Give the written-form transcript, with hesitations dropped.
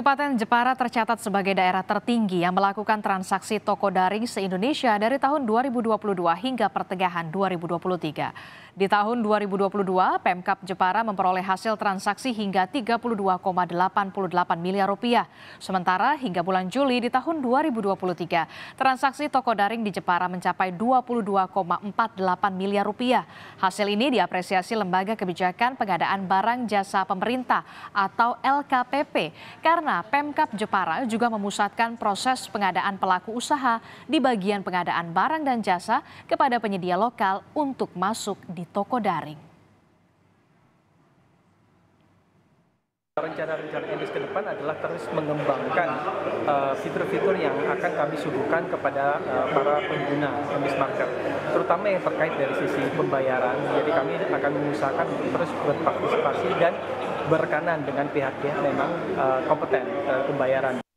Kabupaten Jepara tercatat sebagai daerah tertinggi yang melakukan transaksi toko daring se-Indonesia dari tahun 2022 hingga pertengahan 2023. Di tahun 2022, Pemkab Jepara memperoleh hasil transaksi hingga 32,88 miliar rupiah. Sementara hingga bulan Juli di tahun 2023, transaksi toko daring di Jepara mencapai 22,48 miliar rupiah. Hasil ini diapresiasi Lembaga Kebijakan Pengadaan Barang Jasa Pemerintah atau LKPP. Karena Pemkab Jepara juga memusatkan proses pengadaan pelaku usaha di bagian pengadaan barang dan jasa kepada penyedia lokal untuk masuk di toko daring. Rencana-rencana industri ke depan adalah terus mengembangkan fitur-fitur yang akan kami suguhkan kepada para pengguna kami market, terutama yang terkait dari sisi pembayaran. Jadi kami akan mengusahakan terus berpartisipasi dan berkanan dengan pihak-pihak memang kompeten pembayaran.